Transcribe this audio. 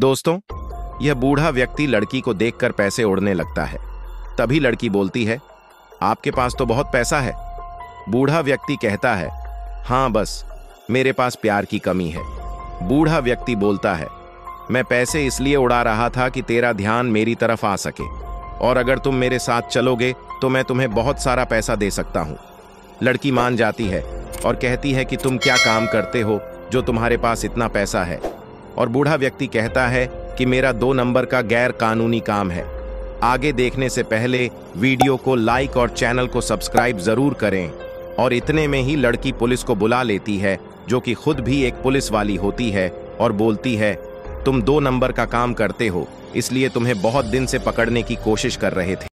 दोस्तों, यह बूढ़ा व्यक्ति लड़की को देखकर पैसे ओढ़ने लगता है। तभी लड़की बोलती है, आपके पास तो बहुत पैसा है। बूढ़ा व्यक्ति कहता है, हाँ बस मेरे पास प्यार की कमी है। बूढ़ा व्यक्ति बोलता है, मैं पैसे इसलिए उड़ा रहा था कि तेरा ध्यान मेरी तरफ आ सके, और अगर तुम मेरे साथ चलोगे तो मैं तुम्हें बहुत सारा पैसा दे सकता हूँ। लड़की मान जाती है और कहती है कि तुम क्या काम करते हो जो तुम्हारे पास इतना पैसा है। और बूढ़ा व्यक्ति कहता है कि मेरा 2 नंबर का गैर कानूनी काम है। आगे देखने से पहले वीडियो को लाइक और चैनल को सब्सक्राइब जरूर करें। और इतने में ही लड़की पुलिस को बुला लेती है, जो कि खुद भी एक पुलिस वाली होती है, और बोलती है, तुम 2 नंबर का काम करते हो, इसलिए तुम्हें बहुत दिन से पकड़ने की कोशिश कर रहे थे।